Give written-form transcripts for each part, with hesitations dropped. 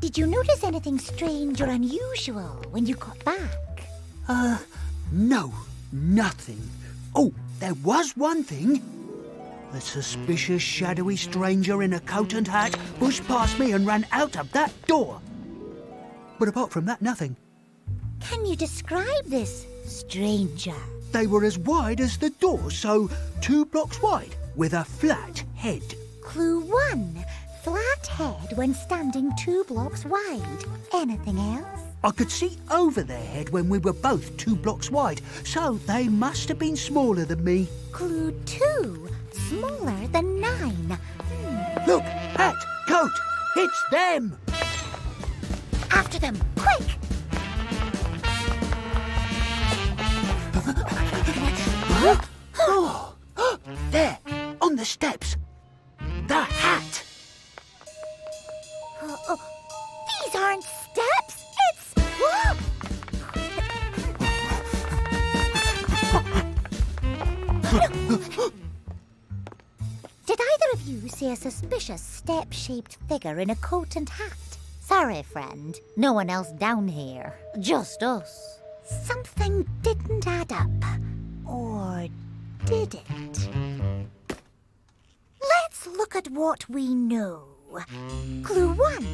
Did you notice anything strange or unusual when you got back? No, nothing. Oh, there was one thing. The suspicious, shadowy stranger in a coat and hat pushed past me and ran out of that door. But apart from that, nothing. Can you describe this stranger? They were as wide as the door, so 2 blocks wide, with a flat head. Clue 1. Flat head when standing 2 blocks wide. Anything else? I could see over their head when we were both 2 blocks wide, so they must have been smaller than me. Clue 2. Smaller than 9. Look, hat, coat, it's them! After them, quick! Oh, there, on the steps. The hat. These aren't steps. It's... Did either of you see a suspicious step-shaped figure in a coat and hat? Sorry, friend. No one else down here. Just us. Something didn't add up. Or did it? Let's look at what we know. Clue 1.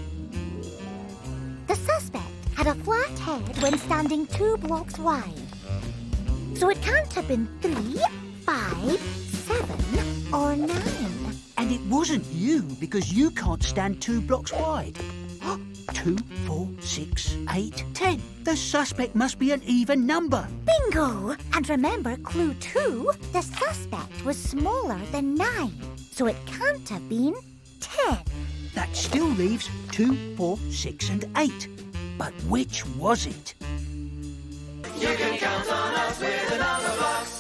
The suspect had a flat head when standing 2 blocks wide. So it can't have been 3, 5, 7, or 9. And it wasn't you, because you can't stand 2 blocks wide. 2, 4, 6, 8, 10. The suspect must be an even number. Bingo! And remember, Clue 2, the suspect was smaller than 9, so it can't have been 10. That still leaves 2, 4, 6, and 8. But which was it? You can count on us with another box.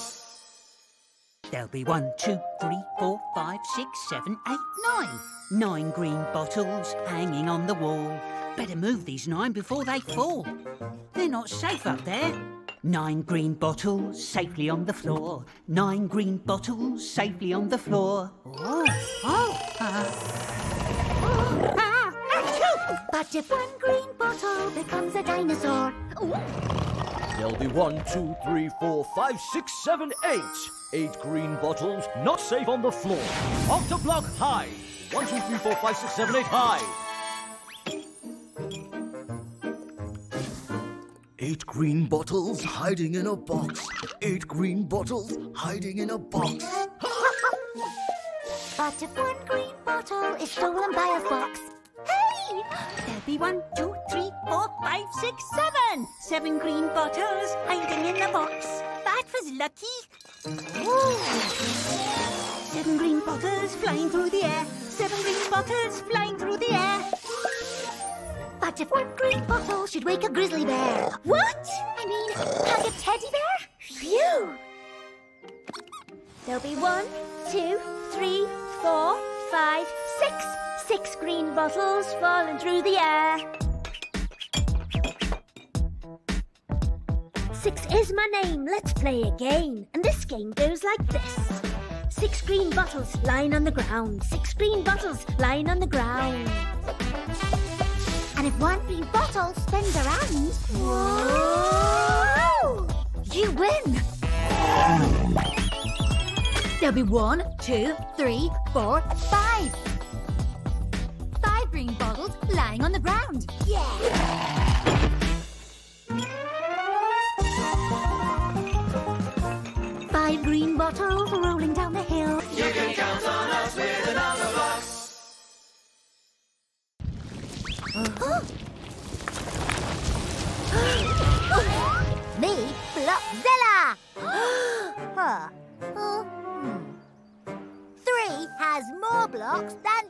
There'll be 1, 2, 3, 4, 5, 6, 7, 8, 9. 9 green bottles hanging on the wall. Better move these 9 before they fall. They're not safe up there. 9 green bottles safely on the floor. 9 green bottles safely on the floor. But if 1 green bottle becomes a dinosaur... There'll be 1, 2, 3, 4, 5, 6, 7, 8. 8 green bottles not safe on the floor. Off the block high. 1, 2, 3, 4, 5, 6, 7, 8 high. 8 green bottles hiding in a box. 8 green bottles hiding in a box. But if 1 green bottle is stolen by a fox, hey! There'll be 1, 2, 3, 4, 5, 6, 7. 7 green bottles hiding in the box. That was lucky. Ooh. 7 green bottles flying through the air. 7 green bottles flying through the air. But if 1 green bottle should wake a grizzly bear... What? I mean, hug a teddy bear? Phew! There'll be 1, 2, 3, 4, 5, 6. 6 green bottles falling through the air. 6 is my name, let's play a game. And this game goes like this. 6 green bottles lying on the ground. 6 green bottles lying on the ground. And if 1 green bottle spins around... Whoa! You win! There'll be 1, 2, 3, 4, 5. 5 green bottles lying on the ground. Yeah! 5 green bottles rolling down the hill. You can count on us with another box. Me, Blockzilla! Has more blocks than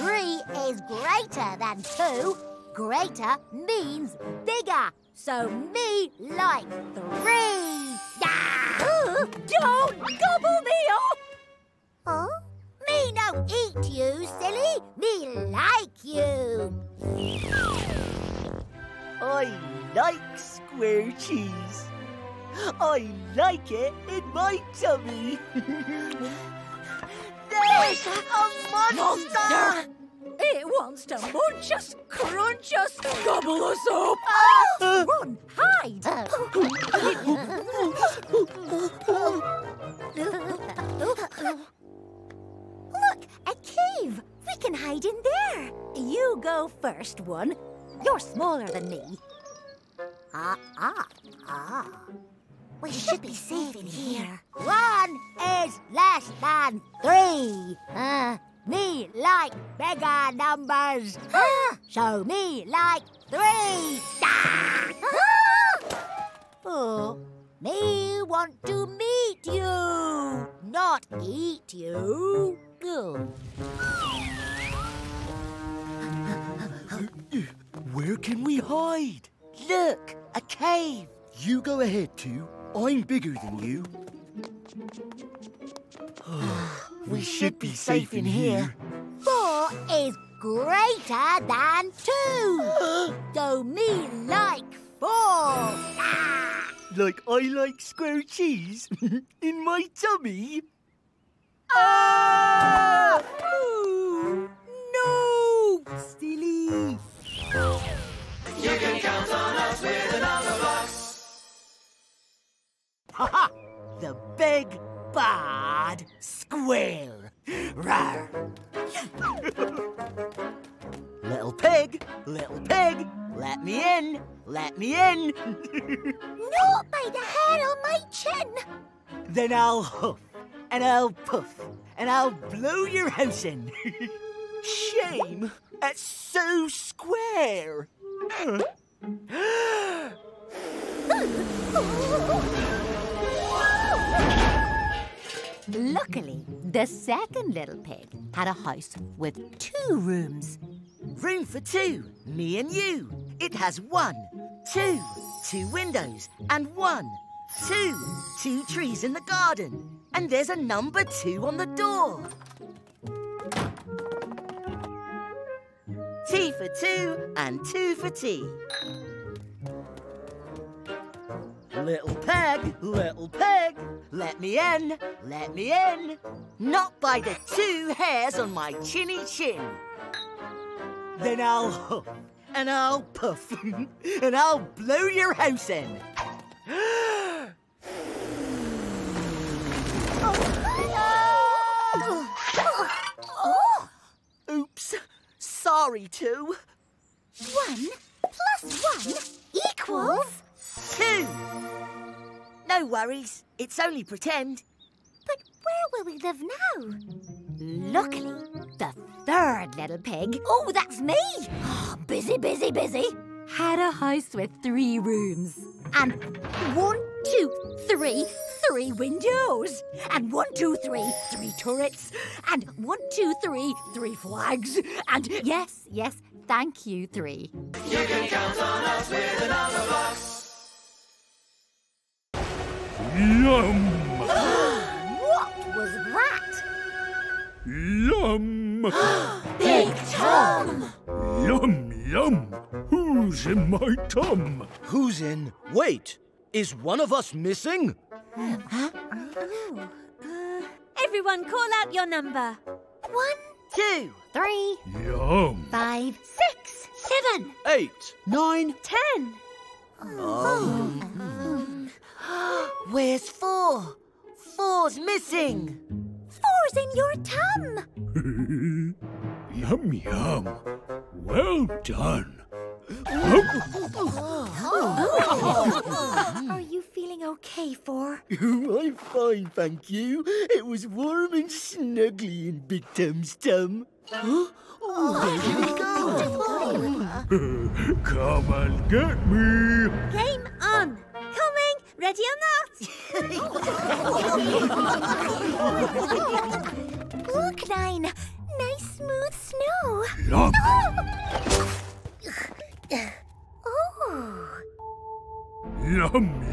2. 3 is greater than 2. Greater means bigger. So me like 3. Don't gobble me up! Huh? Me no eat you, silly. Me like you. I like square cheese. I like it in my tummy. There's a monster! wants to munch us, crunch us, gobble us up. Oh, run, hide. Look, a cave. We can hide in there. You go first, one. You're smaller than me. We should be safe in here. One is less than three. Me like bigger numbers. So me like three. Oh, me want to meet you, not eat you. Where can we hide? Look, a cave. You go ahead, too. I'm bigger than you. We should be safe in here. 4 is greater than 2. So me like 4. Like I like square cheese in my tummy. Oh! No, Steely. You can count on us with another box. Ha-ha! The big, bad squirrel. Rawr. Little pig, let me in. Not by the hair on my chin. Then I'll huff, and I'll puff, and I'll blow your house in. Shame, that's so square. Luckily, the second little pig had a house with 2 rooms. Room for 2, me and you. It has 1, 2 windows and 1, 2 trees in the garden. And there's a number 2 on the door. Tea for 2 and 2 for tea. Little peg, let me in. Not by the 2 hairs on my chinny chin. Then I'll huff and I'll puff and I'll blow your house in. Oops. Sorry, 2. 1 plus 1 equals 2. No worries. It's only pretend. But where will we live now? Luckily, the third little pig... Oh, that's me! Busy. Had a house with 3 rooms. And 1, 2, 3, 3 windows. And 1, 2, 3, 3 turrets. And 1, 2, 3, 3 flags. And yes, thank you, 3. You can count on us with another box. Yum! What was that? Yum! Big Tum! Yum! Who's in my tum? Who's in? Wait! Is one of us missing? Everyone, call out your number. 1, 2, 3. Yum. 5, 6, 7, 8, 9, 10. Where's 4? 4's missing. 4's in your tum. Yum. Well done. Are you feeling okay, 4? I'm fine, thank you. It was warm and snuggly in Big Tum's tum. There you go. Come and get me. Game on. Coming. Ready or not? Look, 9. Nice smooth snow. Yum.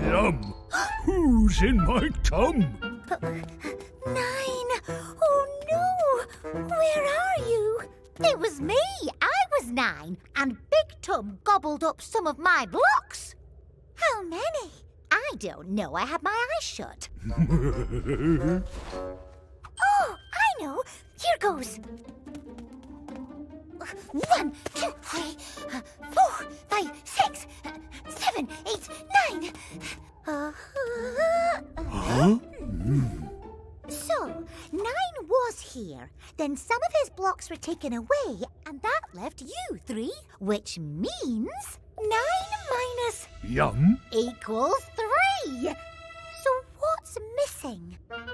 Yum. Who's in my tum? 9. Oh, no. Where are you? It was me. I was 9. And Big Tum gobbled up some of my blocks. How many? I don't know. I had my eyes shut. Oh, I know. Here goes. One, two, three, 4, 5, 6, 7, 8, 9. So, 9 was here. Then some of his blocks were taken away, and that left you 3, which means 9 minus... Yum. Equals 3. So what's missing?